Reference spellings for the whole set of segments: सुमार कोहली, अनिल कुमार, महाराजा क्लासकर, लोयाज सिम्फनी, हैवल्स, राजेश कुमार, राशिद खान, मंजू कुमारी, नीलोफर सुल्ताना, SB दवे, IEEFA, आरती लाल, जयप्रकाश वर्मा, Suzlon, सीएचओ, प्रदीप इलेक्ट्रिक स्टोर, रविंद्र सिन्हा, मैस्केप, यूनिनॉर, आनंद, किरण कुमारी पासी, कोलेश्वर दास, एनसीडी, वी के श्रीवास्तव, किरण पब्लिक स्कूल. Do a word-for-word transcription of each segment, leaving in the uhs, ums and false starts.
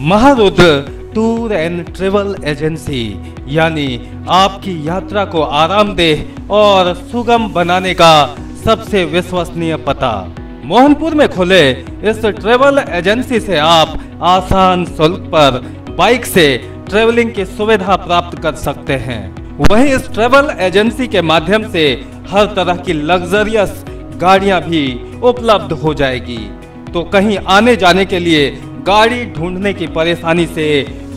Maharudra tour and travel agency यानी आपकी यात्रा को आरामदेह और सुगम बनाने का सबसे विश्वसनीय पता। मोहनपुर में खुले इस ट्रेवल एजेंसी से आप आसान शुल्क पर बाइक से ट्रेवलिंग की सुविधा प्राप्त कर सकते हैं। वहीं इस ट्रेवल एजेंसी के माध्यम से हर तरह की लग्जरियस गाड़ियां भी उपलब्ध हो जाएगी, तो कहीं आने जाने के लिए गाड़ी ढूंढने की परेशानी से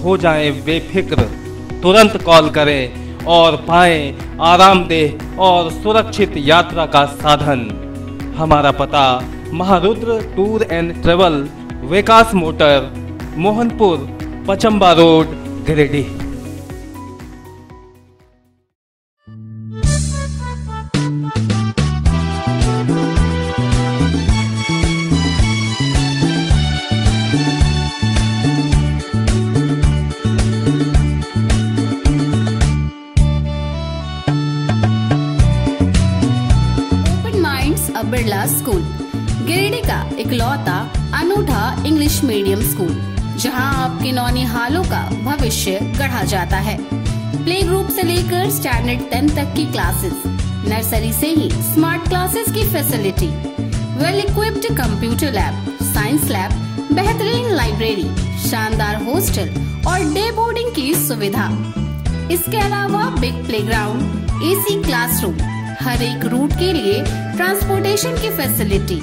हो जाएं बेफिक्र। तुरंत कॉल करें और पाएं आरामदेह और सुरक्षित यात्रा का साधन। हमारा पता Maharudra tour and travel, Vikas motor, Mohanpur, Pachamba road, Giridih. Birla school Giridih का इकलौता अनूठा इंग्लिश मीडियम स्कूल, जहां आपके नौनिहालों का भविष्य गढ़ा जाता है। प्ले ग्रुप से लेकर स्टैंडर्ड टेन तक की क्लासेस, नर्सरी से ही स्मार्ट क्लासेस की facility, well equipped computer lab, science lab, बेहतरीन लाइब्रेरी, शानदार हॉस्टल और डे बोर्डिंग की सुविधा। इसके अलावा big play ground, AC classroom, हर एक रूट के लिए ट्रांसपोर्टेशन की फैसिलिटी,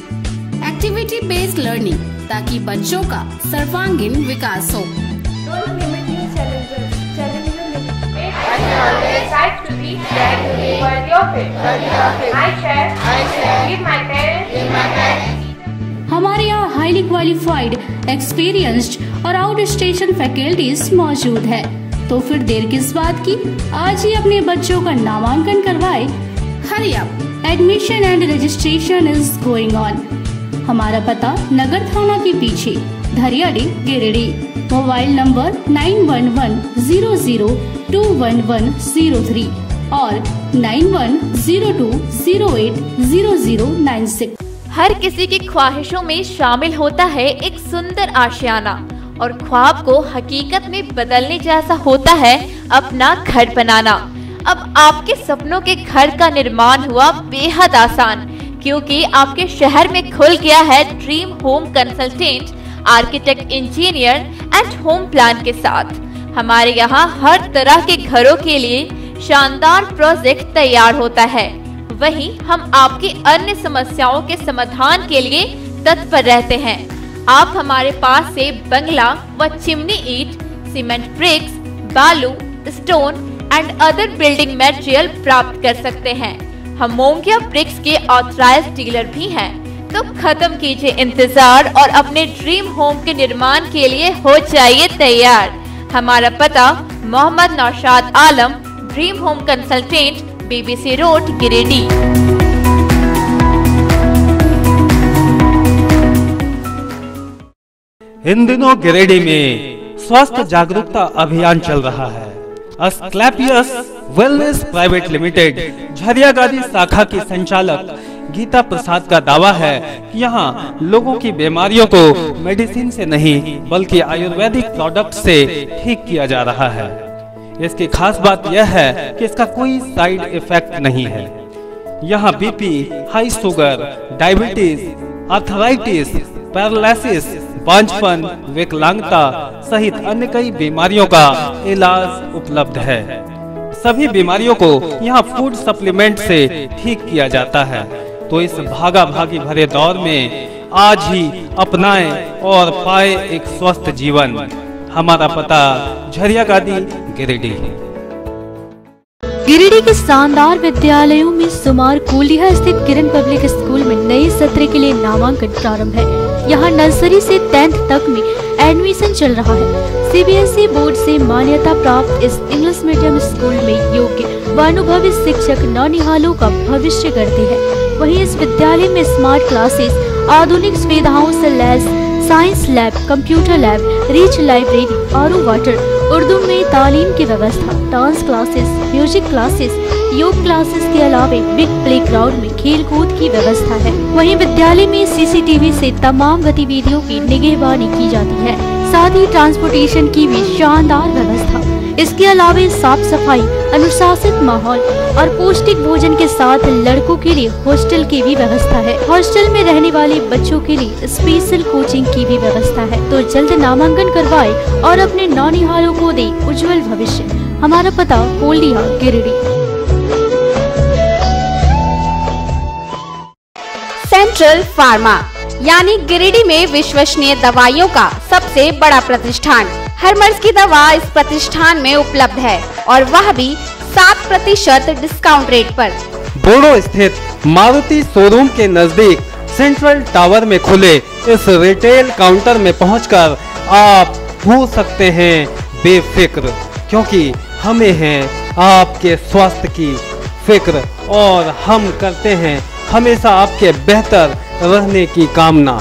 एक्टिविटी बेस्ड लर्निंग ताकि बच्चों का सर्वांगीण विकास हो। हमारे यहाँ हाईली क्वालिफाइड, एक्सपीरियंस्ड और आउट स्टेशन फैकल्टीज मौजूद है, तो फिर देर किस बात की, आज ही अपने बच्चों का नामांकन करवाए। हरी आप, admission and registration is going on. हमारा पता नगर थाना के पीछे, Dhariyadi, Giridih. Mobile number nine one one zero zero two one one zero three और nine one zero two zero eight zero zero nine six. हर किसी की ख्वाहिशों में शामिल होता है एक सुंदर आशियाना, और ख्वाब को हकीकत में बदलने जैसा होता है अपना घर बनाना। अब आपके सपनों के घर का निर्माण हुआ बेहद आसान, क्योंकि आपके शहर में खुल गया है dream home consultant, architect, engineer and home plan के साथ। हमारे यहाँ हर तरह के घरों के लिए शानदार प्रोजेक्ट तैयार होता है। वहीं हम आपकी अन्य समस्याओं के समाधान के लिए तत्पर रहते हैं। आप हमारे पास से बंगला व चिमनी ईट, सीमेंट ब्रिक्स, बालू, stone and other building material प्राप्त कर सकते हैं। हम मोंगिया ब्रिक्स के ऑथराइज्ड डीलर भी हैं। तो खत्म कीजिए इंतजार और अपने ड्रीम होम के निर्माण के लिए हो जाइए तैयार। हमारा पता Mohammad Naushad Alam, dream home consultant, BBC road, Giridih. इन दिनों गिरिडीह में स्वास्थ्य जागरूकता अभियान चल रहा है। Asclepius wellness private limited Jhariyagadi शाखा की संचालक गीता प्रसाद का दावा है कि यहाँ लोगों की बीमारियों को मेडिसिन से नहीं बल्कि आयुर्वेदिक प्रोडक्ट से ठीक किया जा रहा है। इसकी खास बात यह है कि इसका कोई साइड इफेक्ट नहीं है। यहाँ BP, high sugar, diabetes, arthritis, paralysis, बांझपन, विकलांगता सहित अन्य कई बीमारियों का इलाज उपलब्ध है। सभी बीमारियों को यहाँ फूड सप्लीमेंट से ठीक किया जाता है। तो इस भागा भागी भरे दौर में आज ही अपनाएं और पाए एक स्वस्थ जीवन। हमारा पता झरियागादी, गिरिडीह। गिरिडीह के शानदार विद्यालयों में सुमार कोहली स्थित किरण पब्लिक स्कूल में नए सत्र के लिए नामांकन प्रारंभ है। यहाँ नर्सरी से टेंथ तक में एडमिशन चल रहा है। सीबीएसई बोर्ड से मान्यता प्राप्त इस इंग्लिश मीडियम स्कूल में योग्य व अनुभवी शिक्षक नौनिहालों का भविष्य करती है। वहीं इस विद्यालय में स्मार्ट क्लासेस, आधुनिक सुविधाओं से लैस science lab, computer lab, rich library, RO water, Urdu में तालीम की व्यवस्था, डांस क्लासेस, म्यूजिक क्लासेस, योग क्लासेस के अलावे बिग प्ले ग्राउंड में खेल कूद की व्यवस्था है। वहीं विद्यालय में सीसीटीवी से तमाम गतिविधियों की निगहबानी की जाती है। साथ ही ट्रांसपोर्टेशन की भी शानदार व्यवस्था। इसके अलावा साफ सफाई, अनुशासित माहौल और पौष्टिक भोजन के साथ लड़कों के लिए हॉस्टल की भी व्यवस्था है। हॉस्टल में रहने वाले बच्चों के लिए स्पेशल कोचिंग की भी व्यवस्था है। तो जल्द नामांकन करवाए और अपने नौनिहालों को दे उज्जवल भविष्य। हमारा पता कोलिया गिरिडीह। सेंट्रल फार्मा यानी गिरिडीह में विश्वसनीय दवाइयों का सबसे बड़ा प्रतिष्ठान। हर मर्ज की दवा इस प्रतिष्ठान में उपलब्ध है और वह भी सात प्रतिशत डिस्काउंट रेट पर। बोड़ो स्थित मारुति शोरूम के नजदीक सेंट्रल टावर में खुले इस रिटेल काउंटर में पहुंचकर आप हो सकते हैं बेफिक्र, क्योंकि हमें है आपके स्वास्थ्य की फिक्र और हम करते हैं हमेशा आपके बेहतर रहने की कामना।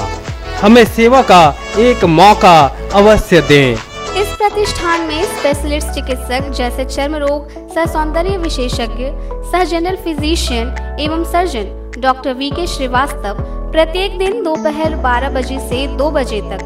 हमें सेवा का एक मौका अवश्य दें। इस प्रतिष्ठान में स्पेशलिस्ट चिकित्सक जैसे चर्म रोग सह सौंदर्य विशेषज्ञ, सह जनरल फिजिशियन एवं surgeon doctor वी के श्रीवास्तव प्रत्येक दिन दोपहर बारह बजे से दो बजे तक,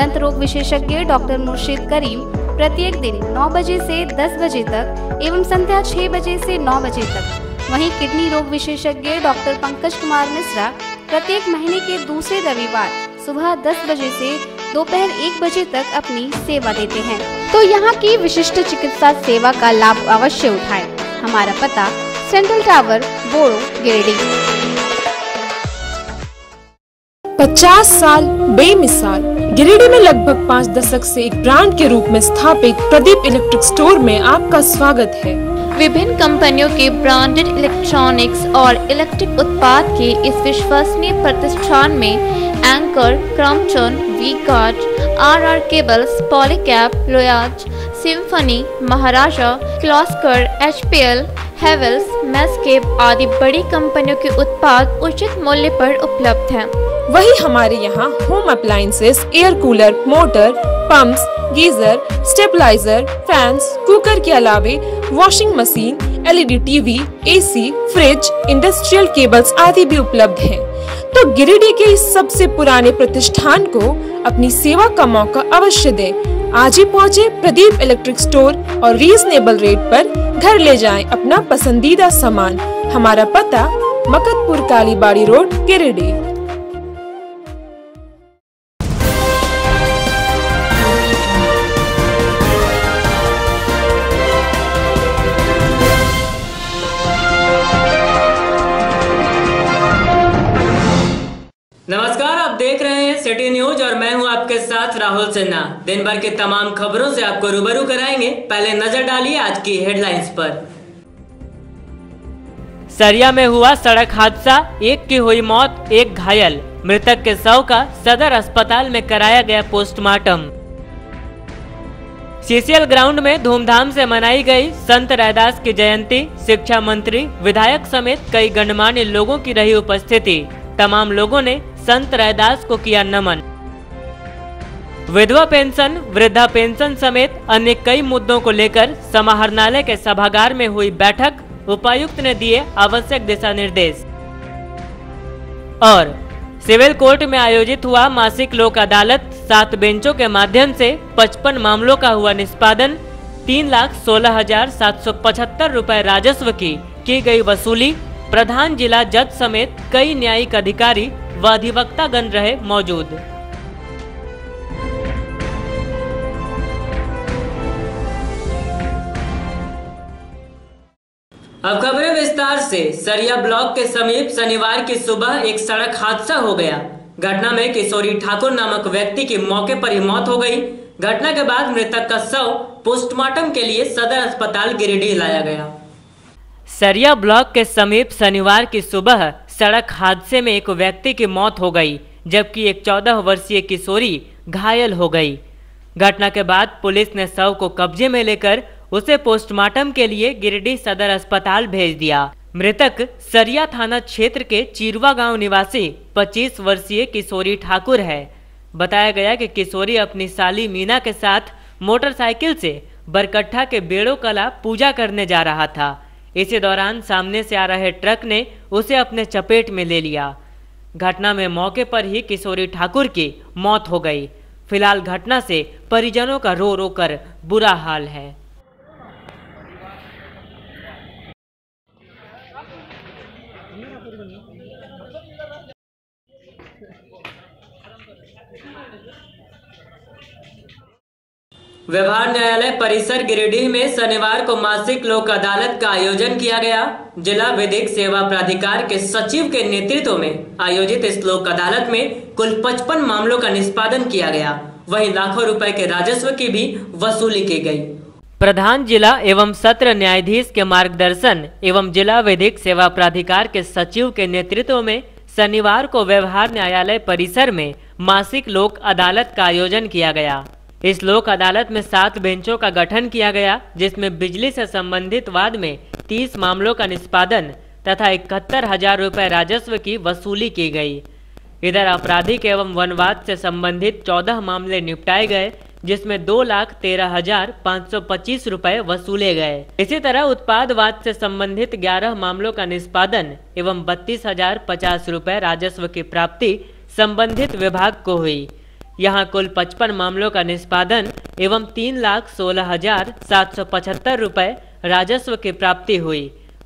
दंत रोग विशेषज्ञ डॉक्टर मुर्शीद करीम प्रत्येक दिन नौ बजे से दस बजे तक एवं संध्या छह बजे से नौ बजे तक, वहीं किडनी रोग विशेषज्ञ डॉक्टर पंकज कुमार मिश्रा प्रत्येक महीने के दूसरे रविवार सुबह दस बजे से दोपहर एक बजे तक अपनी सेवा देते हैं। तो यहाँ की विशिष्ट चिकित्सा सेवा का लाभ अवश्य उठाएं। हमारा पता सेंट्रल टावर, बोड़ो, गिरिडीह। पचास साल बेमिसाल। गिरिडीह में लगभग पाँच दशक से एक ब्रांड के रूप में स्थापित प्रदीप इलेक्ट्रिक स्टोर में आपका स्वागत है। विभिन्न कंपनियों के ब्रांडेड इलेक्ट्रॉनिक्स और इलेक्ट्रिक उत्पाद के इस विश्वसनीय प्रतिष्ठान में anchor, Crompton, V Guard, R R cables, Polycab, लोयाज, सिम्फनी, महाराजा क्लासकर, एच पी एल, हैवल्स, मैस्केप आदि बड़ी कंपनियों के उत्पाद उचित मूल्य पर उपलब्ध हैं। वहीं हमारे यहाँ home appliances, air cooler, motor, pumps, geyser, stabiliser, fans, cooker के अलावे washing machine, L E D TV, A C, fridge, industrial cables आदि भी उपलब्ध हैं। तो गिरिडीह के इस सबसे पुराने प्रतिष्ठान को अपनी सेवा का मौका अवश्य दें। आज ही पहुँचे प्रदीप इलेक्ट्रिक स्टोर और रीजनेबल रेट पर घर ले जाएं अपना पसंदीदा सामान। हमारा पता मकतपुर कालीबाड़ी रोड, गिरिडीह। नमस्कार, आप देख रहे हैं सिटी न्यूज और मैं हूं आपके साथ राहुल सिन्हा। दिन भर के तमाम खबरों से आपको रूबरू कराएंगे। पहले नजर डालिए आज की हेडलाइंस पर। सरिया में हुआ सड़क हादसा, एक की हुई मौत, एक घायल। मृतक के शव का सदर अस्पताल में कराया गया postmortem. C C L ground में धूमधाम से मनाई गई संत रैदास की जयंती। शिक्षा मंत्री, विधायक समेत कई गणमान्य लोगों की रही उपस्थिति। तमाम लोगों ने संत रैदास को किया नमन। विधवा पेंशन, वृद्धा पेंशन समेत अन्य कई मुद्दों को लेकर समाहरणालय के सभागार में हुई बैठक। उपायुक्त ने दिए आवश्यक दिशा निर्देश। और सिविल कोर्ट में आयोजित हुआ मासिक लोक अदालत। सात बेंचों के माध्यम से पचपन मामलों का हुआ निष्पादन। तीन लाख सोलह हजार सात सौ पचहत्तर रूपए राजस्व की की गई वसूली। प्रधान जिला जज समेत कई न्यायिक अधिकारी व अधिवक्तागण रहे मौजूद। अब खबरें विस्तार से। सरिया ब्लॉक के समीप शनिवार की सुबह एक सड़क हादसा हो गया। घटना में किशोरी ठाकुर नामक व्यक्ति की मौके पर ही मौत हो गई। घटना के बाद मृतक का शव पोस्टमार्टम के लिए सदर अस्पताल गिरिडीह लाया गया। सरिया ब्लॉक के समीप शनिवार की सुबह सड़क हादसे में एक व्यक्ति की मौत हो गई, जबकि एक चौदह वर्षीय किशोरी घायल हो गई। घटना के बाद पुलिस ने शव को कब्जे में लेकर उसे पोस्टमार्टम के लिए गिरिडीह सदर अस्पताल भेज दिया। मृतक सरिया थाना क्षेत्र के चिरवा गांव निवासी पच्चीस वर्षीय किशोरी ठाकुर है। बताया गया कि किशोरी अपनी साली मीना के साथ मोटरसाइकिल से बरकट्ठा के बेड़ो कला पूजा करने जा रहा था। इसी दौरान सामने से आ रहे ट्रक ने उसे अपने चपेट में ले लिया। घटना में मौके पर ही किशोरी ठाकुर की मौत हो गई। फिलहाल घटना से परिजनों का रो रो कर बुरा हाल है। व्यवहार न्यायालय परिसर गिरिडीह में शनिवार को मासिक लोक अदालत का आयोजन किया गया। जिला विधिक सेवा प्राधिकार के सचिव के नेतृत्व में आयोजित इस लोक अदालत में कुल पचपन मामलों का निष्पादन किया गया। वहीं लाखों रुपए के राजस्व की भी वसूली की गई। प्रधान जिला एवं सत्र न्यायाधीश के मार्गदर्शन एवं जिला विधिक सेवा प्राधिकार के सचिव के नेतृत्व में शनिवार को व्यवहार न्यायालय परिसर में मासिक लोक अदालत का आयोजन किया गया। इस लोक अदालत में सात बेंचों का गठन किया गया, जिसमें बिजली से संबंधित वाद में तीस मामलों का निष्पादन तथा इकहत्तर हजार रुपये राजस्व की वसूली की गई। इधर आपराधिक एवं वनवाद से संबंधित चौदह मामले निपटाए गए, जिसमें दो लाख तेरह हजार पाँच सौ पच्चीस रुपये वसूले गए। इसी तरह उत्पादवाद से संबंधित ग्यारह मामलों का निष्पादन एवं बत्तीस हजार पचास रुपये राजस्व की प्राप्ति संबंधित विभाग को हुई। यहाँ कुल पचपन मामलों का निष्पादन एवं तीन लाख सोलह हजार सात सौ पचहत्तर रुपये राजस्व की प्राप्ति हुई।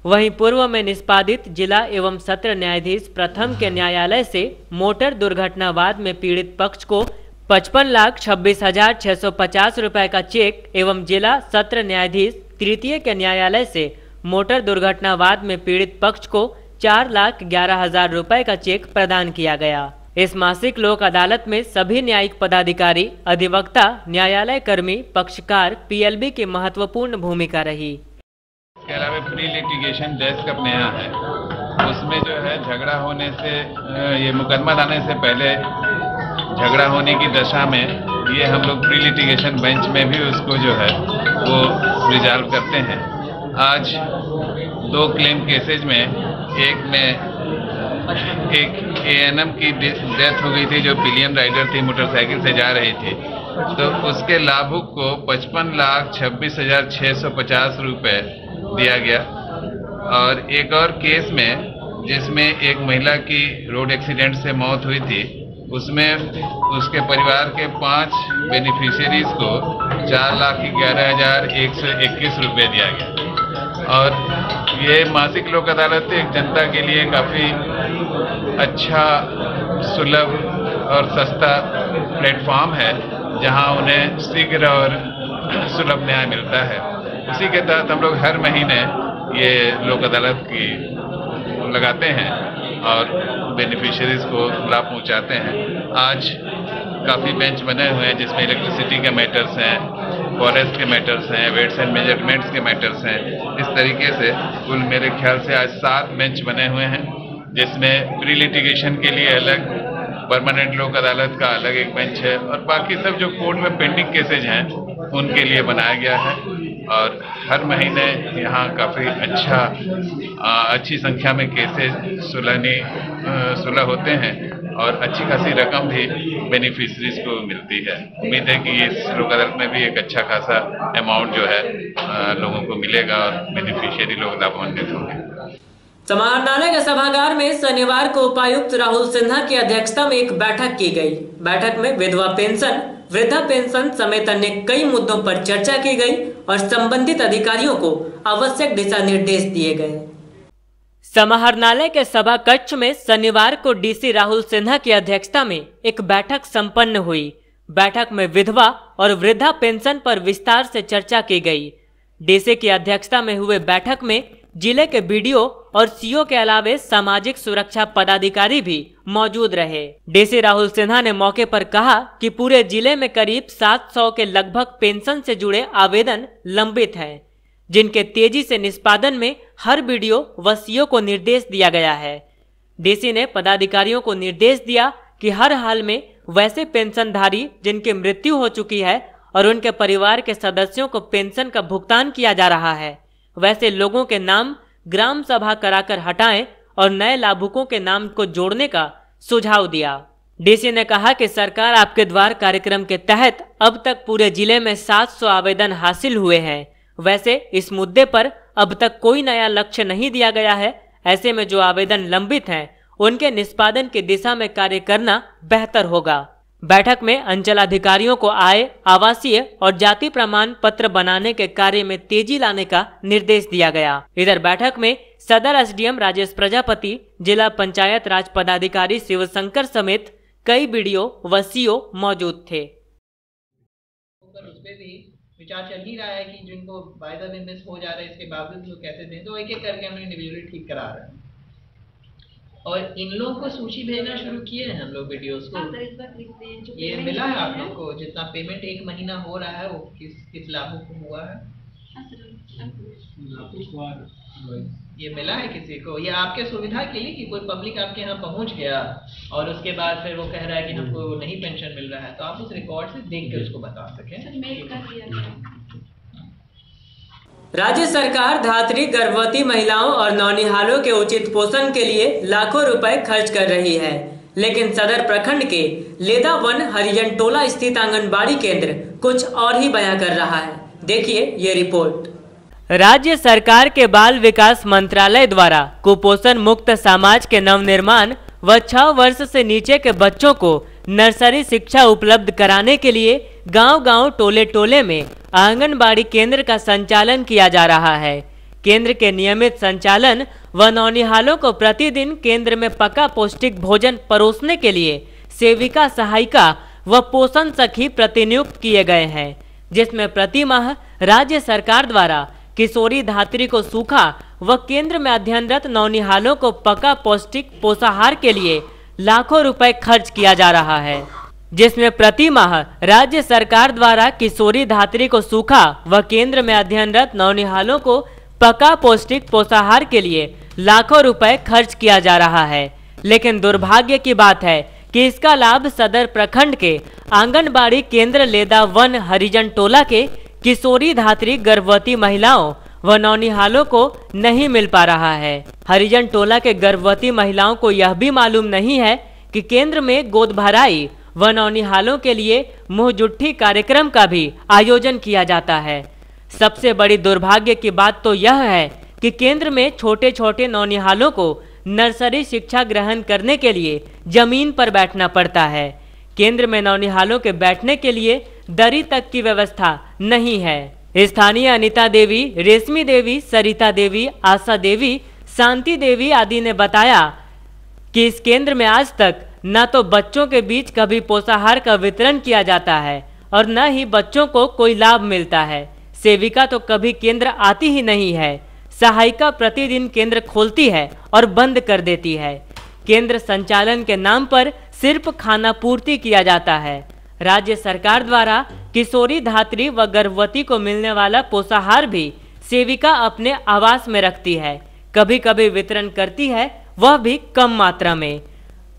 वहीं पूर्व में निष्पादित जिला एवं सत्र न्यायाधीश प्रथम के न्यायालय से मोटर दुर्घटनावाद में पीड़ित पक्ष को पचपन लाख छब्बीस हजार छः सौ पचास रुपये का चेक एवं जिला सत्र न्यायाधीश तृतीय के न्यायालय से मोटर दुर्घटनावाद में पीड़ित पक्ष को चार लाख ग्यारह हजार रुपये का चेक प्रदान किया गया। इस मासिक लोक अदालत में सभी न्यायिक पदाधिकारी, अधिवक्ता, न्यायालय कर्मी, पक्षकार, पीएलबी की महत्वपूर्ण भूमिका रही। इसके अलावा प्री लिटिगेशन डेस्क अपने यहाँ है, उसमें जो है झगड़ा होने से, ये मुकदमा लाने से पहले झगड़ा होने की दशा में ये हम लोग प्री लिटिगेशन बेंच में भी उसको जो है वो रिजॉल्व करते हैं। आज दो क्लेम केसेज में एक में एक एएनएम की डेथ हो गई थी जो पिलियन राइडर थी, मोटरसाइकिल से जा रही थी, तो उसके लाभुक को पचपन लाख छब्बीस हजार छः सौ पचास रुपये दिया गया। और एक और केस में जिसमें एक महिला की रोड एक्सीडेंट से मौत हुई थी, उसमें उसके परिवार के पांच बेनिफिशियरीज को चार लाख ग्यारह हजार एक सौ इक्कीस रुपये दिया गया। और ये मासिक लोक अदालत एक जनता के लिए काफ़ी अच्छा, सुलभ और सस्ता प्लेटफॉर्म है, जहां उन्हें शीघ्र और सुलभ न्याय मिलता है। उसी के तहत हम लोग हर महीने ये लोक अदालत की लगाते हैं और बेनिफिशरीज को लाभ पहुंचाते हैं। आज काफ़ी बेंच बने हुए हैं जिसमें इलेक्ट्रिसिटी के मैटर्स हैं, फॉरेस्ट के मैटर्स हैं, वेट्स एंड मेजरमेंट्स के मैटर्स हैं। इस तरीके से कुल मेरे ख्याल से आज सात बेंच बने हुए हैं, जिसमें प्री लिटिगेशन के लिए अलग, परमानेंट लोक अदालत का अलग एक बेंच है, और बाकी सब जो कोर्ट में पेंडिंग केसेज हैं उनके लिए बनाया गया है। और हर महीने यहाँ काफ़ी अच्छा आ, अच्छी संख्या में केसेज सुलहने सुलह होते हैं और अच्छी खासी रकम भी बेनिफिशरीज को मिलती है। उम्मीद है कि इस लोक अदालत में भी एक अच्छा खासा अमाउंट जो है आ, लोगों को मिलेगा और बेनिफिशियरी लोग लाभान्वित होंगे। समाहरणालय के सभागार में शनिवार को उपायुक्त राहुल सिन्हा की अध्यक्षता में एक बैठक की गई। बैठक में विधवा पेंशन, वृद्धा पेंशन समेत अन्य कई मुद्दों पर चर्चा की गई और संबंधित अधिकारियों को आवश्यक दिशा निर्देश दिए गए। समाहरणालय के सभा कक्ष में शनिवार को डीसी राहुल सिन्हा की अध्यक्षता में एक बैठक संपन्न हुई। बैठक में विधवा और वृद्धा पेंशन पर विस्तार से चर्चा की गई। डीसी की अध्यक्षता में हुए बैठक में जिले के बीडीओ और सीओ के अलावे सामाजिक सुरक्षा पदाधिकारी भी मौजूद रहे। डीसी राहुल सिन्हा ने मौके पर कहा कि पूरे जिले में करीब सात सौ के लगभग पेंशन से जुड़े आवेदन लंबित हैं, जिनके तेजी से निष्पादन में हर बीडीओ व सीओ को निर्देश दिया गया है। डीसी ने पदाधिकारियों को निर्देश दिया कि हर हाल में वैसे पेंशनधारी जिनकी मृत्यु हो चुकी है और उनके परिवार के सदस्यों को पेंशन का भुगतान किया जा रहा है, वैसे लोगों के नाम ग्राम सभा कराकर हटाएं और नए लाभुकों के नाम को जोड़ने का सुझाव दिया। डीसी ने कहा कि सरकार आपके द्वार कार्यक्रम के तहत अब तक पूरे जिले में सात सौ आवेदन हासिल हुए हैं। वैसे इस मुद्दे पर अब तक कोई नया लक्ष्य नहीं दिया गया है। ऐसे में जो आवेदन लंबित हैं उनके निष्पादन की दिशा में कार्य करना बेहतर होगा। बैठक में अंचलाधिकारियों को आय, आवासीय और जाति प्रमाण पत्र बनाने के कार्य में तेजी लाने का निर्देश दिया गया। इधर बैठक में सदर एसडीएम राजेश प्रजापति, जिला पंचायत राज पदाधिकारी शिवशंकर समेत कई बीडीओ व सीओ मौजूद थे। उसपे भी विचार चल ही रहा है कि जिनको बाय द बिजनेस हो जा रहा है, इसके बावजूद लोग कैसे दें, तो एक-एक करके हमने इंडिविजुअली ठीक करा रहे हैं और इन लोगों को सूची भेजना शुरू किए हैं हम लोग वीडियोस को। ये मिला है आप लोगों को जितना पेमेंट एक महीना हो रहा है वो किस किस लाभों को हुआ है, ये मिला है किसी को, ये आपके सुविधा के लिए कि कोई पब्लिक आपके यहाँ पहुँच गया और उसके बाद फिर वो कह रहा है कि हमको नहीं पेंशन मिल रहा है, तो आप उस रिकॉर्ड से देख के उसको बता सकें। राज्य सरकार धात्री, गर्भवती महिलाओं और नौनिहालों के उचित पोषण के लिए लाखों रुपए खर्च कर रही है, लेकिन सदर प्रखंड के लेदा वन हरिजन टोला स्थित आंगनबाड़ी केंद्र कुछ और ही बयां कर रहा है। देखिए ये रिपोर्ट। राज्य सरकार के बाल विकास मंत्रालय द्वारा कुपोषण मुक्त समाज के नवनिर्माण व छह वर्ष से नीचे के बच्चों को नर्सरी शिक्षा उपलब्ध कराने के लिए गांव-गांव, टोले-टोले में आंगनबाड़ी केंद्र का संचालन किया जा रहा है। केंद्र के नियमित संचालन व नौनिहालों को प्रतिदिन केंद्र में पका पौष्टिक भोजन परोसने के लिए सेविका, सहायिका व पोषण सखी प्रतिनियुक्त किए गए हैं, जिसमें प्रति माह राज्य सरकार द्वारा किशोरी धात्री को सूखा व केंद्र में अध्ययनरत नौनिहालों को पका पौष्टिक पोषाहार के लिए लाखों रुपए खर्च किया जा रहा है, जिसमें प्रति माह राज्य सरकार द्वारा किशोरी धात्री को सूखा व केंद्र में अध्ययनरत नौनिहालों को पका पौष्टिक पोषाहार के लिए लाखों रुपए खर्च किया जा रहा है। लेकिन दुर्भाग्य की बात है कि इसका लाभ सदर प्रखंड के आंगनबाड़ी केंद्र लेदा वन हरिजन टोला के किशोरी धात्री, गर्भवती महिलाओं व नौनिहालों को नहीं मिल पा रहा है। हरिजन टोला के गर्भवती महिलाओं को यह भी मालूम नहीं है कि केंद्र में गोद भराई व नौनिहालों के लिए मुंहजुट्ठी कार्यक्रम का भी आयोजन किया जाता है। सबसे बड़ी दुर्भाग्य की बात तो यह है कि केंद्र में छोटे छोटे नौनिहालों को नर्सरी शिक्षा ग्रहण करने के लिए जमीन पर बैठना पड़ता है। केंद्र में नौनिहालों के बैठने के लिए दरी तक की व्यवस्था नहीं है। स्थानीय अनिता देवी, रेशमी देवी, सरिता देवी, आशा देवी, शांति देवी आदि ने बताया कि इस केंद्र में आज तक न तो बच्चों के बीच कभी पोषाहार का वितरण किया जाता है और न ही बच्चों को कोई लाभ मिलता है। सेविका तो कभी केंद्र आती ही नहीं है। सहायिका प्रतिदिन केंद्र खोलती है और बंद कर देती है। केंद्र संचालन के नाम पर सिर्फ खाना पूर्ति किया जाता है। राज्य सरकार द्वारा किशोरी धात्री व गर्भवती को मिलने वाला पोषाहार भी सेविका अपने आवास में रखती है, कभी कभी वितरण करती है, वह भी कम मात्रा में।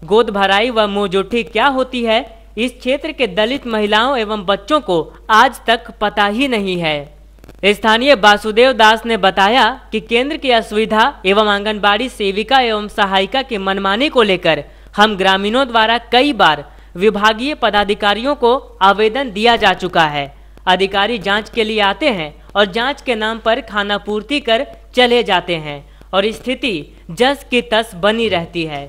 गोद भराई व मुंहजुट्ठी क्या होती है, इस क्षेत्र के दलित महिलाओं एवं बच्चों को आज तक पता ही नहीं है। स्थानीय वासुदेव दास ने बताया कि केंद्र की असुविधा एवं आंगनबाड़ी सेविका एवं सहायिका की मनमानी को लेकर हम ग्रामीणों द्वारा कई बार विभागीय पदाधिकारियों को आवेदन दिया जा चुका है। अधिकारी जांच के लिए आते हैं और जांच के नाम पर खाना पूर्ति कर चले जाते हैं और स्थिति जस की तस बनी रहती है।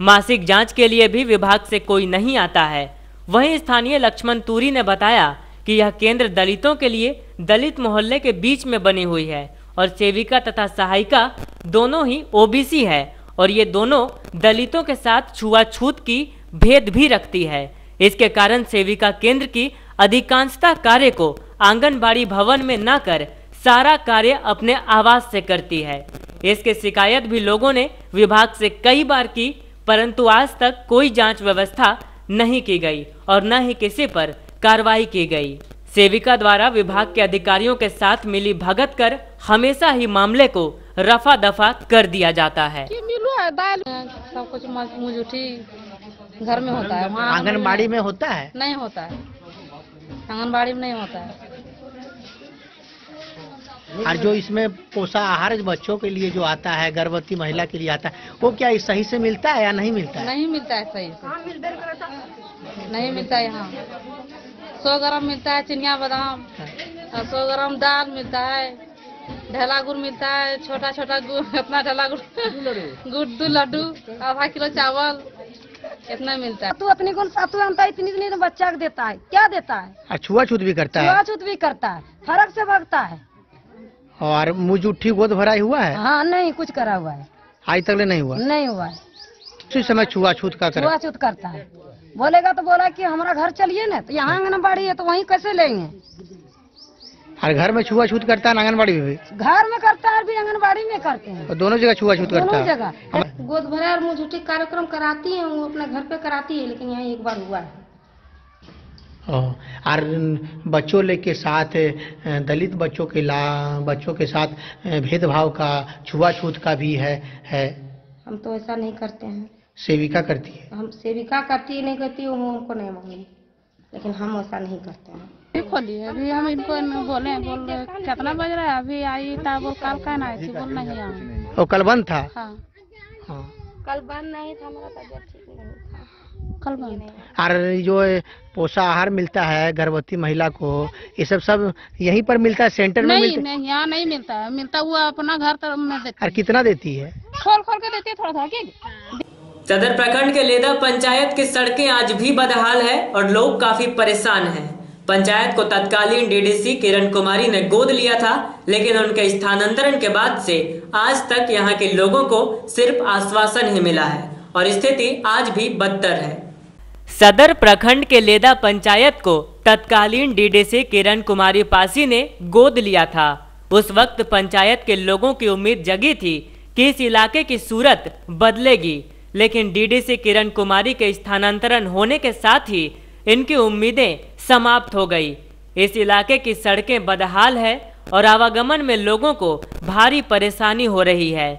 मासिक जांच के लिए भी विभाग से कोई नहीं आता है। वहीं स्थानीय लक्ष्मण तूरी ने बताया कि यह केंद्र दलितों के लिए दलित मोहल्ले के बीच में बनी हुई है और सेविका तथा सहायिका दोनों ही ओबीसी है और ये दोनों दलितों के साथ छुआछूत की भेद भी रखती है। इसके कारण सेविका केंद्र की अधिकांशता कार्य को आंगनबाड़ी भवन में न कर सारा कार्य अपने आवास से करती है। इसके शिकायत भी लोगों ने विभाग से कई बार की, परंतु आज तक कोई जांच व्यवस्था नहीं की गई और न ही किसी पर कार्रवाई की गई। सेविका द्वारा विभाग के अधिकारियों के साथ मिली भगत कर हमेशा ही मामले को रफा दफा कर दिया जाता है। सब कुछ घर में होता है, आंगनबाड़ी में होता है, नहीं होता है, आंगनबाड़ी में नहीं होता है। और जो इसमें पोषाहार बच्चों के लिए जो आता है, गर्भवती महिला के लिए आता है, वो क्या सही से मिलता है या नहीं मिलता है? नहीं मिलता है, सही से नहीं मिलता है। यहाँ सौ ग्राम मिलता है चिनिया बादाम, सौ ग्राम दाल मिलता है, ढेला गुड़ मिलता है, छोटा छोटा गुड़, अपना ढेला गुड़, गुड़ दो लड्डू, आधा किलो चावल, इतना मिलता है। तू अपने को सातु आता है, इतनी इतनी बच्चा को देता है, क्या देता है, छुआछूत भी करता है, छुआछूत भी करता है, फर्क से भगता है। और मुझ उठी गोद भराई हुआ है? हाँ, नहीं कुछ करा हुआ है, आज तक नहीं हुआ, नहीं हुआ है। उसी समय छुआछूत का छुआछूत करता है, बोलेगा तो बोला कि हमारा घर चलिए ना, तो यहाँ आंगनबाड़ी है तो वहीं कैसे लेंगे। हर घर में छुआछूत करता है, आंगनबाड़ी में भी, घर में करता है, भी आंगनबाड़ी में करते हैं, दोनों जगह छुआछूत करता है। दोनों जगह गोद भराई और मुँह झूठी कार्यक्रम कराती है, वो अपना घर पे कराती है, लेकिन यहाँ एक बार हुआ है। और बच्चों के साथ, दलित बच्चों के ला बच्चों के साथ भेदभाव का, छुआछूत का भी है है हम तो ऐसा नहीं करते हैं। सेविका करती है? हम सेविका करती है, नहीं करती वो हमको नहीं मांगी, लेकिन हम ऐसा नहीं करते हैं। खोली अभी हम इनको बोले, बोल रहे कितना बज रहा है, अभी आई वो कल का ना आई थी, बोल नहीं आई। और कल बंद था? हाँ, हाँ। कल बंद नहीं था, मेरा तबीयत ठीक नहीं था, कल बंद था। और जो पोषा आहार मिलता है गर्भवती महिला को, ये सब सब यहीं पर मिलता है सेंटर में? नहीं नहीं, यहाँ नहीं मिलता है, मिलता हुआ अपना घर तरफ में देती। और कितना देती है? खोल खोल के देती है, थोड़ा थोड़ा। सदर प्रखंड के लेदा पंचायत की सड़कें आज भी बदहाल है और लोग काफी परेशान हैं। पंचायत को तत्कालीन डीडीसी किरण कुमारी ने गोद लिया था, लेकिन उनके स्थानांतरण के बाद से आज तक यहाँ के लोगों को सिर्फ आश्वासन ही मिला है और स्थिति आज भी बदतर है। सदर प्रखंड के लेदा पंचायत को तत्कालीन डीडीसी किरण कुमारी पासी ने गोद लिया था। उस वक्त पंचायत के लोगों की उम्मीद जगी थी कि इस इलाके की सूरत बदलेगी, लेकिन डीडीसी किरण कुमारी के स्थानांतरण होने के साथ ही इनकी उम्मीदें समाप्त हो गई। इस इलाके की सड़कें बदहाल है और आवागमन में लोगों को भारी परेशानी हो रही है।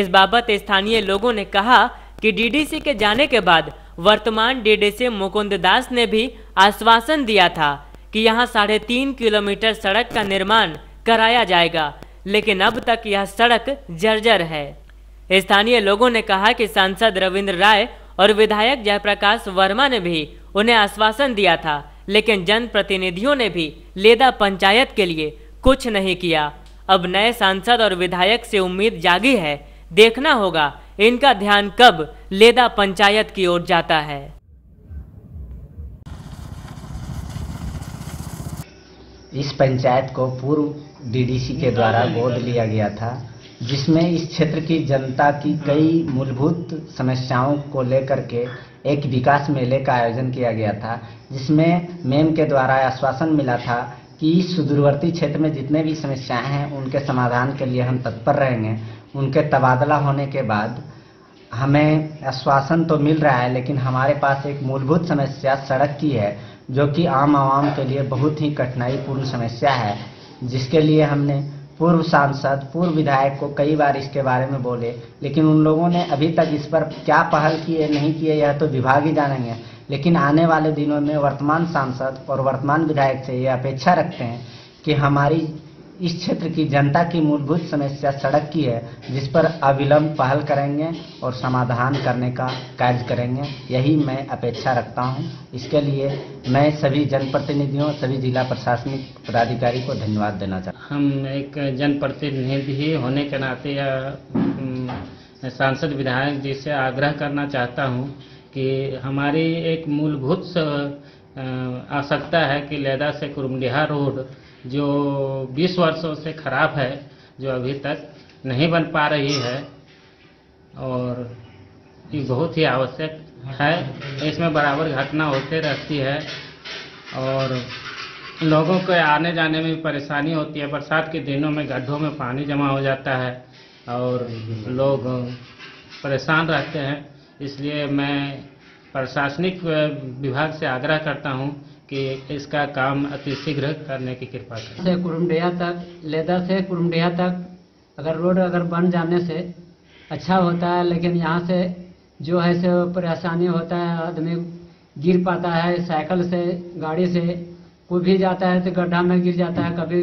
इस बाबत स्थानीय लोगों ने कहा कि डीडीसी के जाने के बाद वर्तमान डीडीसी मुकुंद दास ने भी आश्वासन दिया था कि यहां साढ़े तीन किलोमीटर सड़क का निर्माण कराया जाएगा, लेकिन अब तक यह सड़क जर्जर है। स्थानीय लोगों ने कहा कि सांसद रविंद्र राय और विधायक जयप्रकाश वर्मा ने भी उन्हें आश्वासन दिया था, लेकिन जनप्रतिनिधियों ने भी लेदा पंचायत के लिए कुछ नहीं किया। अब नए सांसद और विधायक से उम्मीद जागी है, देखना होगा इनका ध्यान कब लेदा पंचायत की ओर जाता है। इस पंचायत को पूर्व डीडीसी के द्वारा गोद लिया गया था, जिसमें इस क्षेत्र की जनता की कई मूलभूत समस्याओं को लेकर के एक विकास मेले का आयोजन किया गया था, जिसमें मेम के द्वारा आश्वासन मिला था कि इस सुदूरवर्ती क्षेत्र में जितने भी समस्याएं हैं उनके समाधान के लिए हम तत्पर रहेंगे। उनके तबादला होने के बाद हमें आश्वासन तो मिल रहा है, लेकिन हमारे पास एक मूलभूत समस्या सड़क की है, जो कि आम आवाम के लिए बहुत ही कठिनाईपूर्ण समस्या है, जिसके लिए हमने पूर्व सांसद पूर्व विधायक को कई बार इसके बारे में बोले, लेकिन उन लोगों ने अभी तक इस पर क्या पहल की है, नहीं की है, यह तो विभाग ही जानेंगे। लेकिन आने वाले दिनों में वर्तमान सांसद और वर्तमान विधायक से ये अपेक्षा रखते हैं कि हमारी इस क्षेत्र की जनता की मूलभूत समस्या सड़क की है, जिस पर अविलंब पहल करेंगे और समाधान करने का कार्य करेंगे, यही मैं अपेक्षा रखता हूँ। इसके लिए मैं सभी जनप्रतिनिधियों, सभी जिला प्रशासनिक पदाधिकारी को धन्यवाद देना चाहता हूँ। हम एक जनप्रतिनिधि होने के नाते या सांसद विधायक जी से आग्रह करना चाहता हूँ कि हमारी एक मूलभूत आवश्यकता है कि लेदा से कुरुमडीहा रोड जो बीस वर्षों से खराब है, जो अभी तक नहीं बन पा रही है, और ये बहुत ही आवश्यक है। इसमें बराबर घटना होते रहती है और लोगों को आने जाने में परेशानी होती है। बरसात के दिनों में गड्ढों में पानी जमा हो जाता है और लोग परेशान रहते हैं। इसलिए मैं प्रशासनिक विभाग से आग्रह करता हूं कि इसका काम अतिशीघ्र करने की कृपा करें। से कुरुमडीहा तक, लेदा से कुरुमडीहा तक अगर रोड अगर बन जाने से अच्छा होता है, लेकिन यहाँ से जो है से परेशानी होता है, आदमी गिर पाता है, साइकिल से, गाड़ी से कोई भी जाता है तो गड्ढा में गिर जाता है, कभी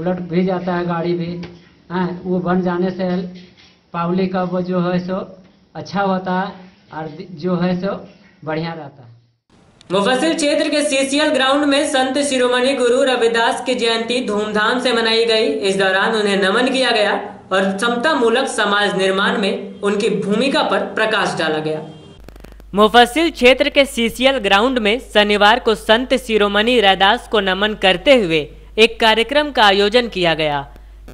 उलट भी जाता है गाड़ी भी। हाँ, वो बन जाने से पावली का वो जो है सो अच्छा होता है और जो है सो बढ़िया रहता है। मुफस्सिल क्षेत्र के सीसीएल ग्राउंड में संत शिरोमणि गुरु रविदास की जयंती धूमधाम से मनाई गई। इस दौरान उन्हें नमन किया गया और समता मूलक समाज निर्माण में उनकी भूमिका पर प्रकाश डाला गया। मुफस्सिल क्षेत्र के सीसीएल ग्राउंड में शनिवार को संत शिरोमणि रैदास को नमन करते हुए एक कार्यक्रम का आयोजन किया गया।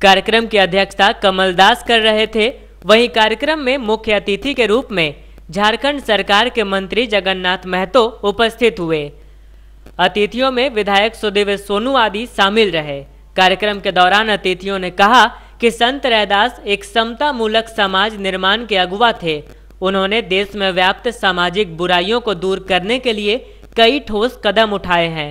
कार्यक्रम की अध्यक्षता कमल दास कर रहे थे। वहीं कार्यक्रम में मुख्य अतिथि के रूप में झारखंड सरकार के मंत्री जगन्नाथ महतो उपस्थित हुए। अतिथियों में विधायक सुदेव सोनू आदि शामिल रहे। कार्यक्रम के दौरान अतिथियों ने कहा कि संत रैदास एक समतामूलक समाज निर्माण के अगुवा थे। उन्होंने देश में व्याप्त सामाजिक बुराइयों को दूर करने के लिए कई ठोस कदम उठाए हैं।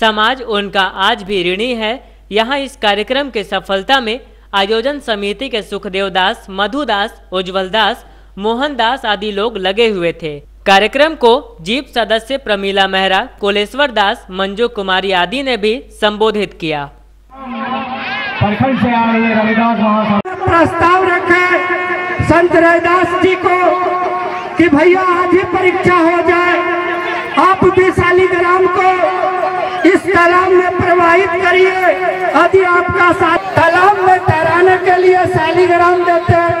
समाज उनका आज भी ऋणी है। यहाँ इस कार्यक्रम के सफलता में आयोजन समिति के सुखदेव दास, मधु दास, उज्ज्वल दास, मोहन दास आदि लोग लगे हुए थे। कार्यक्रम को जीप सदस्य प्रमीला मेहरा, कोलेश्वर दास, मंजू कुमारी आदि ने भी संबोधित किया। प्रखंड से आ रहे रविदास प्रस्ताव रखे संत रैदास जी को कि भैया आज ही परीक्षा हो जाए, आप भी शालीग्राम को इस तालाब में प्रवाहित करिए। यदि आपका साथ तालाब में तैराने के लिए शालीग्राम देते हैं।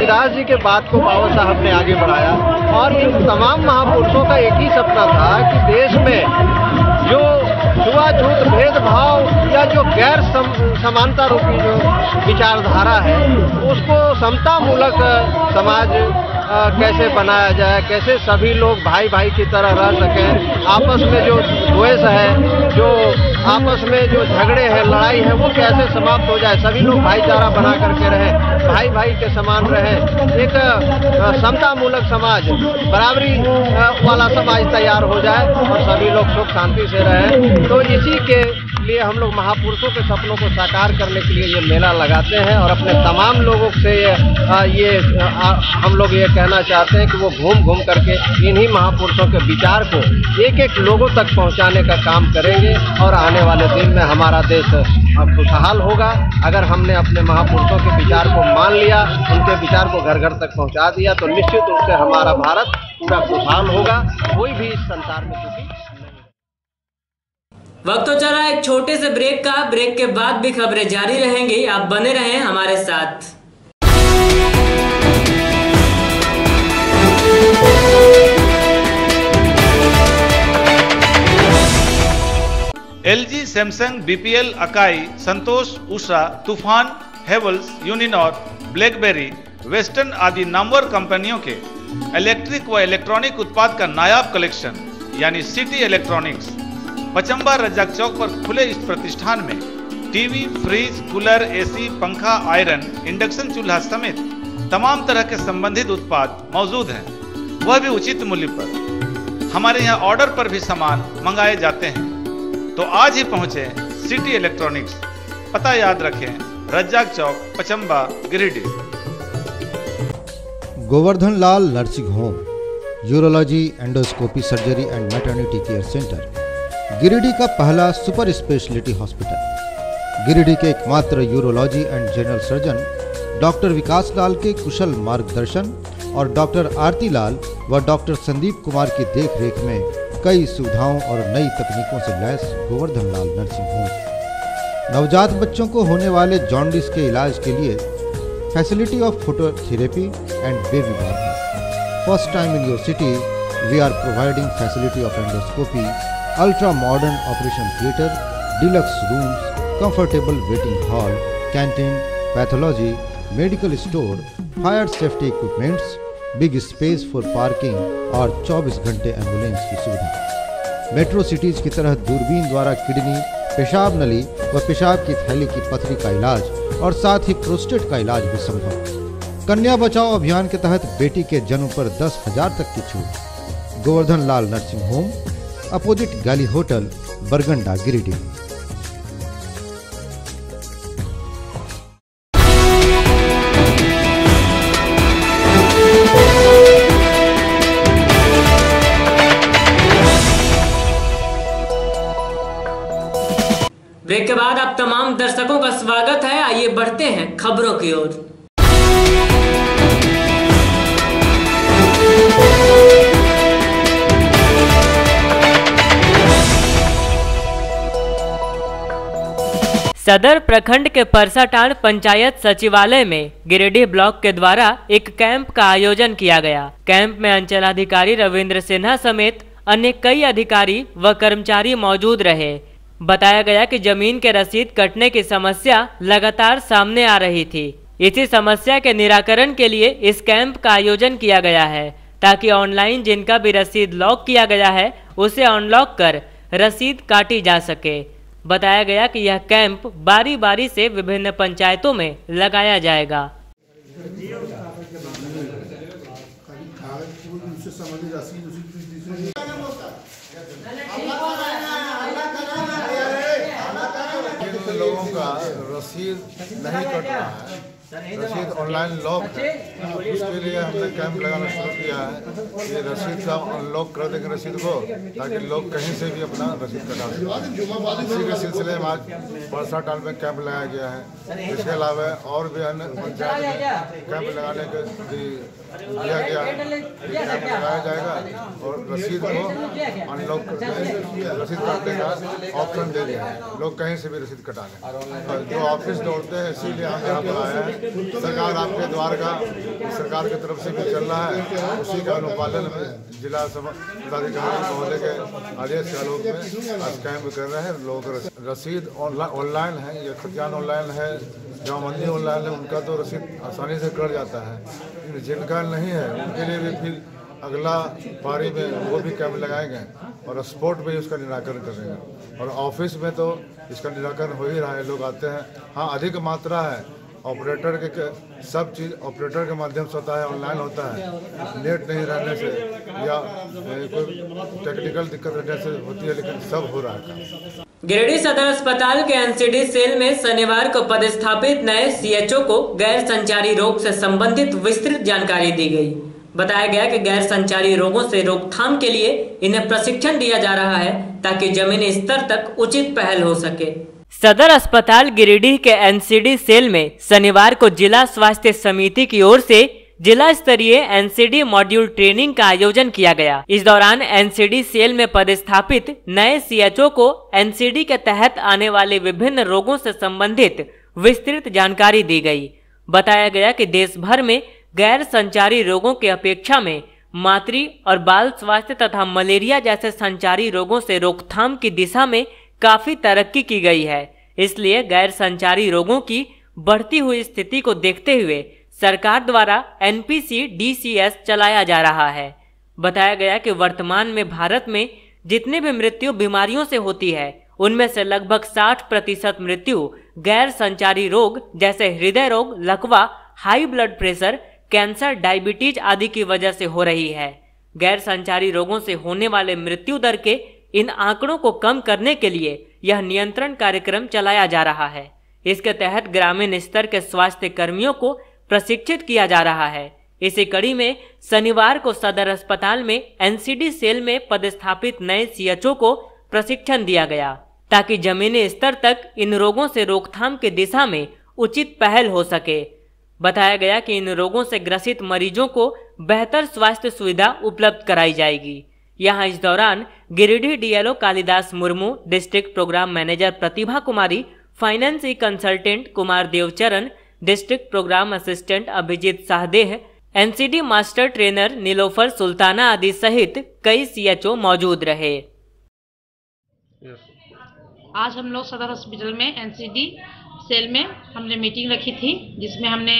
रैदास जी के बात को बाबा साहब ने आगे बढ़ाया और इन तमाम महापुरुषों का एक ही सपना था कि देश में जो छुआछूत भेदभाव या जो गैर सम, समानता रूपी जो विचारधारा है उसको समतामूलक समाज आ, कैसे बनाया जाए, कैसे सभी लोग भाई भाई की तरह रह सकें, आपस में जो द्वेष है, जो आपस में जो झगड़े हैं, लड़ाई है, वो कैसे समाप्त हो जाए, सभी लोग भाईचारा बना करके रहें, भाई भाई के समान रहें, एक समतामूलक समाज, बराबरी वाला समाज तैयार हो जाए और सभी लोग सुख शांति से रहें। तो इसी के लिए हम लोग महापुरुषों के सपनों को साकार करने के लिए ये मेला लगाते हैं और अपने तमाम लोगों से ये आ, ये आ, हम लोग ये कहना चाहते हैं कि वो घूम घूम करके इन्हीं महापुरुषों के विचार को एक एक लोगों तक पहुंचाने का काम करेंगे और आने वाले दिन में हमारा देश खुशहाल होगा। अगर हमने अपने महापुरुषों के विचार को मान लिया, उनके विचार को घर घर तक पहुँचा दिया, तो निश्चित रूप से हमारा भारत पूरा खुशहाल होगा, कोई भी इस संसार में दुखी। वक्त तो चला एक छोटे से ब्रेक का। ब्रेक के बाद भी खबरें जारी रहेंगी, आप बने रहें हमारे साथ। LG, Samsung, BPL, Akai, Santosh, Usha, Toofan, हैवल्स, यूनिनॉर, blackberry, western आदि नामवर कंपनियों के इलेक्ट्रिक व इलेक्ट्रॉनिक उत्पाद का नायाब कलेक्शन यानी सिटी इलेक्ट्रॉनिक्स पचम्बा रज्जाक चौक पर खुले इस प्रतिष्ठान में टीवी, फ्रिज, कूलर, एसी, पंखा, आयरन, इंडक्शन चूल्हा समेत तमाम तरह के संबंधित उत्पाद मौजूद हैं, वह भी उचित मूल्य पर। हमारे यहाँ ऑर्डर पर भी सामान मंगाए जाते हैं, तो आज ही पहुँचें सिटी इलेक्ट्रॉनिक्स। पता याद रखें, Razzaq Chowk, Pachamba, Giridih. Govardhan Lal nursing home, urology, endoscopy surgery and maternity care centre, Giridih का पहला सुपर स्पेशलिटी हॉस्पिटल। गिरिडीह के एकमात्र urology and general surgeon doctor Vikas Lal के कुशल मार्गदर्शन और डॉक्टर आरती लाल व डॉक्टर संदीप कुमार की देखरेख में कई सुविधाओं और नई तकनीकों से लैस गोवर्धन लाल नर्सिंग होम नवजात बच्चों को होने वाले जॉन्डिस के इलाज के लिए facility of phototherapy and baby bath. First time in your city we are providing facility of endoscopy, ultra modern operation theatre, deluxe rooms, comfortable waiting hall, canteen, pathology, medical store, fire safety equipments, big space for parking और चौबीस घंटे ambulance की सुविधा। Metro cities की तरह दूरबीन द्वारा kidney, पेशाब नली व पेशाब की थैली की पथरी का इलाज और साथ ही प्रोस्टेट का इलाज भी संभव। कन्या बचाओ अभियान के तहत बेटी के जन्म पर दस हजार तक की छूट। Govardhan Lal nursing home opposite गाली होटल, बरगंडा, गिरिडीह। ब्रेक के बाद आप तमाम दर्शकों का स्वागत है। आइए बढ़ते हैं खबरों की ओर। सदर प्रखंड के परसाटांड पंचायत सचिवालय में गिरिडीह ब्लॉक के द्वारा एक कैंप का आयोजन किया गया। कैंप में अंचलाधिकारी रविंद्र सिन्हा समेत अन्य कई अधिकारी व कर्मचारी मौजूद रहे। बताया गया कि जमीन के रसीद कटने की समस्या लगातार सामने आ रही थी। इसी समस्या के निराकरण के लिए इस कैंप का आयोजन किया गया है, ताकि ऑनलाइन जिनका भी रसीद लॉक किया गया है उसे अनलॉक कर रसीद काटी जा सके। बताया गया कि यह कैंप बारी बारी से विभिन्न पंचायतों में लगाया जाएगा। लोगों का रसीद नहीं कट रहा है, रसीद ऑनलाइन लॉक है, उसके लिए हमने कैंप लगाना शुरू किया है। ये रसीद का अनलॉक कर देंगे रसीद को, ताकि लोग कहीं से भी अपना रसीद कटा सकें। इसी के सिलसिले में आज बरसाटाल में कैंप लगाया गया है। इसके अलावा और भी अन्य पंचायत में कैंप लगाने के दिया गया है। कैंप लगाया जाएगा और रसीद को अनलॉक रसीद काटने का ऑप्शन दे दिया है, लोग कहीं से भी रसीद कटा लें। जो ऑफिस दौड़ते हैं, इसीलिए हम यहाँ पर आए हैं। सरकार आपके द्वार का सरकार की तरफ से भी चल रहा है, उसी का अनुपालन में जिला पदाधिकारी महोदय के आदेश के आलोक में आज कैंप कर रहे हैं। लोग रसीद ऑनलाइन है या खतियान ऑनलाइन है, जामबंदी ऑनलाइन है, उनका तो रसीद आसानी से कट जाता है। जिनका नहीं है उनके लिए भी फिर अगला पारी में वो भी कैंप लगाएंगे और स्पोर्ट में उसका निराकरण करेंगे। और ऑफिस में तो इसका निराकरण हो ही रहा है, लोग आते हैं। हाँ, अधिक मात्रा है, ऑपरेटर के, के सब चीज़ ऑपरेटर के माध्यम से होता है, ऑनलाइन होता है। नेट नहीं रहने से या कोई टेक्निकल दिक्कत रहने से होती है, लेकिन सब हो रहा है। गिरिडीह सदर अस्पताल के एनसीडी सेल में शनिवार को पदस्थापित नए सीएचओ को गैर संचारी रोग से संबंधित विस्तृत जानकारी दी गई। बताया गया कि गैर संचारी रोगों से रोकथाम के लिए इन्हें प्रशिक्षण दिया जा रहा है, ताकि जमीनी स्तर तक उचित पहल हो सके। सदर अस्पताल गिरिडीह के एनसीडी सेल में शनिवार को जिला स्वास्थ्य समिति की ओर से जिला स्तरीय एनसीडी मॉड्यूल ट्रेनिंग का आयोजन किया गया। इस दौरान एनसीडी सेल में पदस्थापित नए सीएचओ को एनसीडी के तहत आने वाले विभिन्न रोगों से संबंधित विस्तृत जानकारी दी गई। बताया गया कि देश भर में गैर संचारी रोगों की अपेक्षा में मातृ और बाल स्वास्थ्य तथा मलेरिया जैसे संचारी रोगों से रोकथाम की दिशा में काफी तरक्की की गई है। इसलिए गैर संचारी रोगों की बढ़ती हुई स्थिति को देखते हुए सरकार द्वारा एनपीसी डीसीएस चलाया जा रहा है। बताया गया कि वर्तमान में भारत में जितने भी मृत्यु बीमारियों से होती है, उनमें से लगभग साठ प्रतिशत मृत्यु गैर संचारी रोग जैसे हृदय रोग, लकवा, high blood pressure, cancer, diabetes आदि की वजह से हो रही है। गैर संचारी रोगों से होने वाले मृत्यु दर के इन आंकड़ों को कम करने के लिए यह नियंत्रण कार्यक्रम चलाया जा रहा है। इसके तहत ग्रामीण स्तर के स्वास्थ्य कर्मियों को प्रशिक्षित किया जा रहा है। इसी कड़ी में शनिवार को सदर अस्पताल में एनसीडी सेल में पदस्थापित नए सीएचओ को प्रशिक्षण दिया गया, ताकि जमीनी स्तर तक इन रोगों से रोकथाम की दिशा में उचित पहल हो सके। बताया गया कि इन रोगों से ग्रसित मरीजों को बेहतर स्वास्थ्य सुविधा उपलब्ध कराई जाएगी। यहाँ इस दौरान Giridih DLO Kalidas Murmu, district programme manager Pratibha Kumari, finance consultant Kumar Devcharan, district programme assistant Abhijit Sahdeh, एनसीडी master trainer नीलोफर सुल्ताना आदि सहित कई सीएचओ मौजूद रहे। आज हम लोग सदर हॉस्पिटल में एनसीडी सेल में हमने मीटिंग रखी थी, जिसमें हमने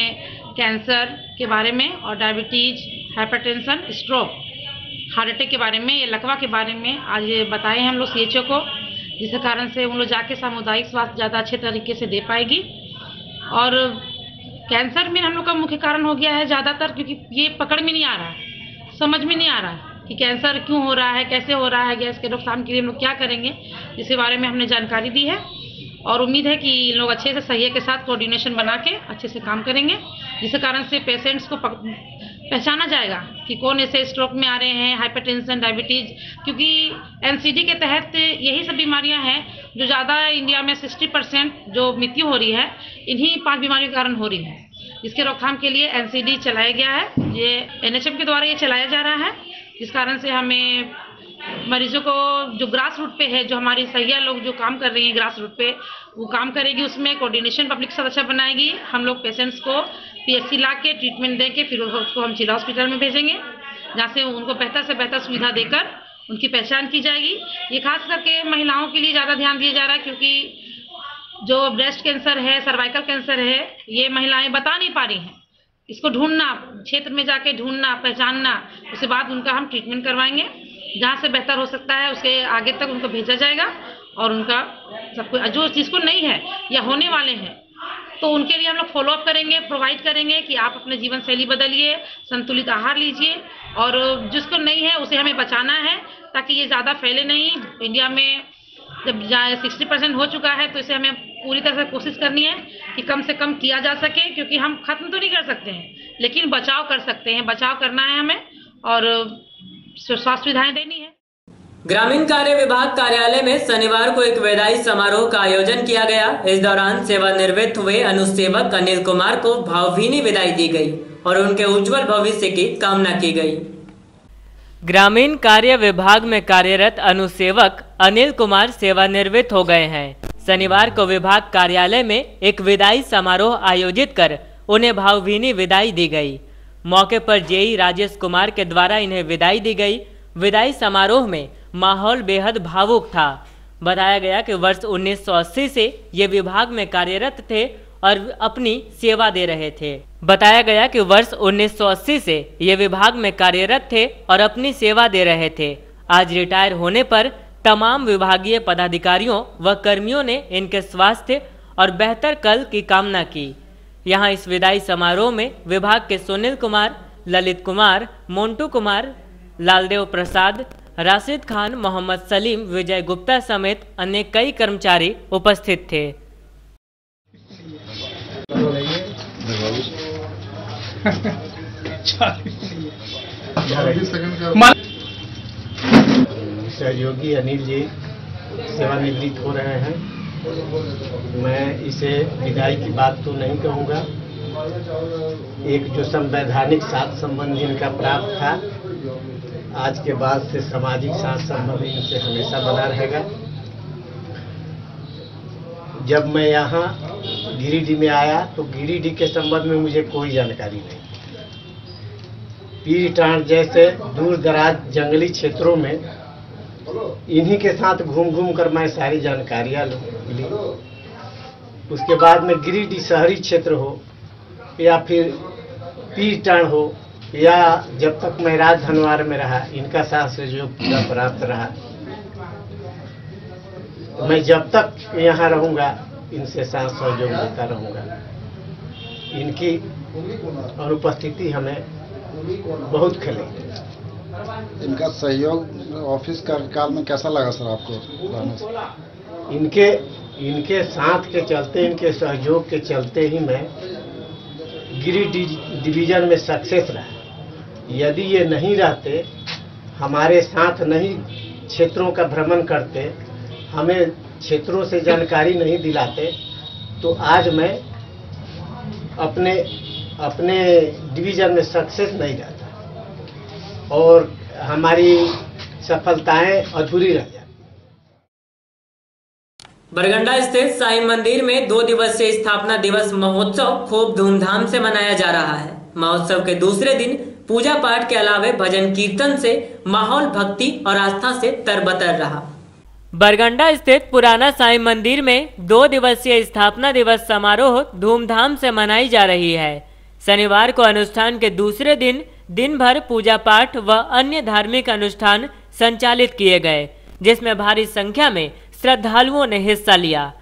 कैंसर के बारे में और diabetes, hypertension, stroke, heart attack के बारे में, ये लकवा के बारे में आज बताए हैं हम लोग सी एच ओ को, जिसके कारण से उन लोग जाके सामुदायिक स्वास्थ्य ज़्यादा अच्छे तरीके से दे पाएगी। और कैंसर में हम लोग का मुख्य कारण हो गया है ज़्यादातर, क्योंकि ये पकड़ में नहीं आ रहा है, समझ में नहीं आ रहा है कि कैंसर क्यों हो रहा है, कैसे हो रहा है, गैस के रोकथाम के लिए हम लोग क्या करेंगे, इसी बारे में हमने जानकारी दी है। और उम्मीद है कि लोग अच्छे से सहयोग के साथ कोऑर्डिनेशन बना के अच्छे से काम करेंगे, जिसके कारण से पेशेंट्स को पहचाना जाएगा कि कौन ऐसे स्ट्रोक में आ रहे हैं, हाइपरटेंशन, डायबिटीज़, क्योंकि एनसीडी के तहत यही सब बीमारियां हैं जो ज़्यादा इंडिया में साठ परसेंट जो मृत्यु हो रही है, इन्हीं पांच बीमारियों के कारण हो रही है। इसके रोकथाम के लिए एनसीडी चलाया गया है, ये एनएचएम के द्वारा ये चलाया जा रहा है, जिस कारण से हमें मरीजों को जो ग्रास रूट पे है, जो हमारी सहिया लोग जो काम कर रही हैं ग्रास रूट पे, वो काम करेगी, उसमें कोऑर्डिनेशन पब्लिक के साथ अच्छा बनाएगी। हम लोग पेशेंट्स को पीएचसी लाके ट्रीटमेंट देके फिर उसको हम जिला हॉस्पिटल में भेजेंगे, जहाँ से उनको बेहतर से बेहतर सुविधा देकर उनकी पहचान की जाएगी। ये खास करके महिलाओं के लिए ज़्यादा ध्यान दिया जा रहा है, क्योंकि जो ब्रेस्ट कैंसर है, सर्वाइकल कैंसर है, ये महिलाएँ बता नहीं पा रही हैं। इसको ढूंढना, क्षेत्र में जाके ढूंढना, पहचानना, उसके बाद उनका हम ट्रीटमेंट करवाएंगे, जहाँ से बेहतर हो सकता है उसके आगे तक उनको भेजा जाएगा। और उनका सब कुछ जो जिसको नहीं है या होने वाले हैं, तो उनके लिए हम लोग फॉलोअप करेंगे, प्रोवाइड करेंगे कि आप अपने जीवन शैली बदलिए, संतुलित आहार लीजिए, और जिसको नहीं है उसे हमें बचाना है ताकि ये ज़्यादा फैले नहीं। इंडिया में जब सिक्सटी परसेंट हो चुका है, तो इसे हमें पूरी तरह से कोशिश करनी है कि कम से कम किया जा सके, क्योंकि हम खत्म तो नहीं कर सकते हैं, लेकिन बचाव कर सकते हैं, बचाव करना है हमें और स्वास्थ्य सुविधाएं देनी है। ग्रामीण कार्य विभाग कार्यालय में शनिवार को एक विदाई समारोह का आयोजन किया गया। इस दौरान सेवानिवृत्त हुए अनुसेवक अनिल कुमार को भावभीनी विदाई दी गई और उनके उज्जवल भविष्य की कामना की गई। ग्रामीण कार्य विभाग में कार्यरत अनुसेवक अनिल कुमार सेवानिवृत्त हो गए हैं। शनिवार को विभाग कार्यालय में एक विदाई समारोह आयोजित कर उन्हें भावभीनी विदाई दी गई। मौके पर जेई राजेश कुमार के द्वारा इन्हें विदाई दी गई। विदाई समारोह में माहौल बेहद भावुक था। बताया गया कि वर्ष उन्नीस सौ अस्सी से ये विभाग में कार्यरत थे और अपनी सेवा दे रहे थे। बताया गया कि वर्ष उन्नीस सौ अस्सी से ये विभाग में कार्यरत थे और अपनी सेवा दे रहे थे। आज रिटायर होने पर तमाम विभागीय पदाधिकारियों व कर्मियों ने इनके स्वास्थ्य और बेहतर कल की कामना की। यहाँ इस विदाई समारोह में विभाग के सुनील कुमार, ललित कुमार, मोंटू कुमार, लालदेव प्रसाद, राशिद खान, मोहम्मद सलीम, विजय गुप्ता समेत अन्य कई कर्मचारी उपस्थित थे। सहयोगी अनिल जी सेवानिवृत्त हो रहे हैं। मैं इसे विदाई की बात तो नहीं कहूँगा। एक जो संवैधानिक साथ संबंध इनका प्राप्त था, आज के बाद से सामाजिक साथ संबंध इनसे हमेशा बना रहेगा। जब मैं यहाँ गिरिडीह में आया तो गिरिडीह के संबंध में मुझे कोई जानकारी नहीं। पीरटांड जैसे दूर दराज जंगली क्षेत्रों में इन्हीं के साथ घूम घूम कर मैं सारी जानकारियाँ ली। उसके बाद में गिरिडीह शहरी क्षेत्र हो या फिर पीरटांड हो या जब तक मैं राजधनवार में रहा, इनका साथ से जो पूरा प्राप्त रहा, तो मैं जब तक यहाँ रहूँगा इनसे साथ सहयोग देता रहूँगा। इनकी अनुपस्थिति हमें बहुत खलेगी। इनका सहयोग ऑफिस कार्यकाल में कैसा लगा सर आपको? इनके इनके साथ के चलते, इनके सहयोग के चलते ही मैं गिरिडीह डिवीजन में सक्सेस रहा। यदि ये नहीं रहते, हमारे साथ नहीं क्षेत्रों का भ्रमण करते, हमें क्षेत्रों से जानकारी नहीं दिलाते, तो आज मैं अपने अपने डिवीजन में सक्सेस नहीं रहता और हमारी सफलताएं अधूरी रह जाती। बरगंडा स्थित साईं मंदिर में दो दिवसीय स्थापना दिवस महोत्सव खूब धूमधाम से मनाया जा रहा है। महोत्सव के दूसरे दिन पूजा पाठ के अलावे भजन कीर्तन से माहौल भक्ति और आस्था से तरबतर रहा। बरगंडा स्थित पुराना साईं मंदिर में दो दिवसीय स्थापना दिवस समारोह धूमधाम से मनाई जा रही है। शनिवार को अनुष्ठान के दूसरे दिन दिन भर पूजा पाठ व अन्य धार्मिक अनुष्ठान संचालित किए गए, जिसमें भारी संख्या में श्रद्धालुओं ने हिस्सा लिया।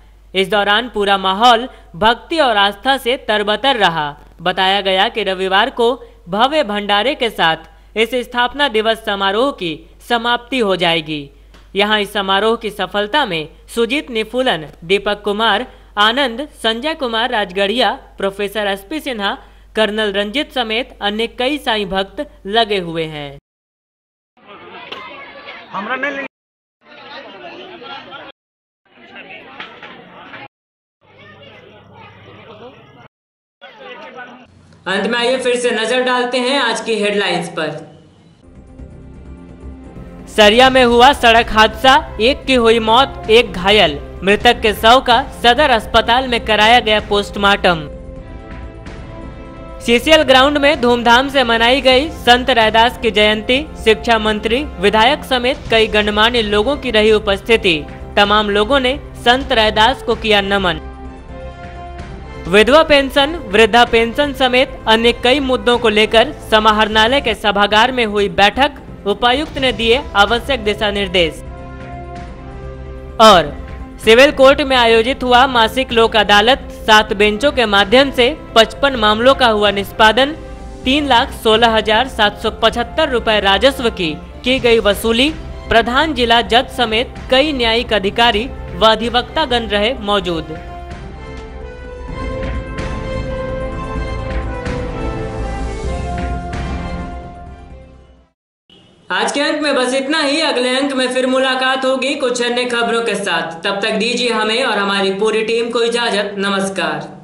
इस दौरान पूरा माहौल भक्ति और आस्था से तरबतर रहा। बताया गया कि रविवार को भव्य भंडारे के साथ इस स्थापना दिवस समारोह की समाप्ति हो जाएगी। यहाँ इस समारोह की सफलता में Sujit Nifulan, Deepak Kumar आनंद, Sanjay Kumar Rajgarhia, professor SP Sinha, colonel Ranjit समेत अन्य कई साई भक्त लगे हुए हैं। हमरा नहीं अंत में आइए फिर से नजर डालते हैं आज की हेडलाइंस पर। सरिया में हुआ सड़क हादसा, एक की हुई मौत, एक घायल। मृतक के शव का सदर अस्पताल में कराया गया पोस्टमार्टम। सीसीएल ग्राउंड में धूमधाम से मनाई गई संत रैदास की जयंती। शिक्षा मंत्री, विधायक समेत कई गणमान्य लोगों की रही उपस्थिति। तमाम लोगों ने संत रैदास को किया नमन। विधवा पेंशन, वृद्धा पेंशन समेत अन्य कई मुद्दों को लेकर समाहरणालय के सभागार में हुई बैठक। उपायुक्त ने दिए आवश्यक दिशा निर्देश। और सिविल कोर्ट में आयोजित हुआ मासिक लोक अदालत। सात बेंचों के माध्यम से पचपन मामलों का हुआ निष्पादन। तीन लाख सोलह हजार सात सौ पचहत्तर रूपए राजस्व की की गई वसूली। प्रधान जिला जज समेत कई न्यायिक अधिकारी व अधिवक्तागण रहे मौजूद। आज के अंक में बस इतना ही। अगले अंक में फिर मुलाकात होगी कुछ अन्य खबरों के साथ। तब तक दीजिए हमें और हमारी पूरी टीम को इजाजत। नमस्कार।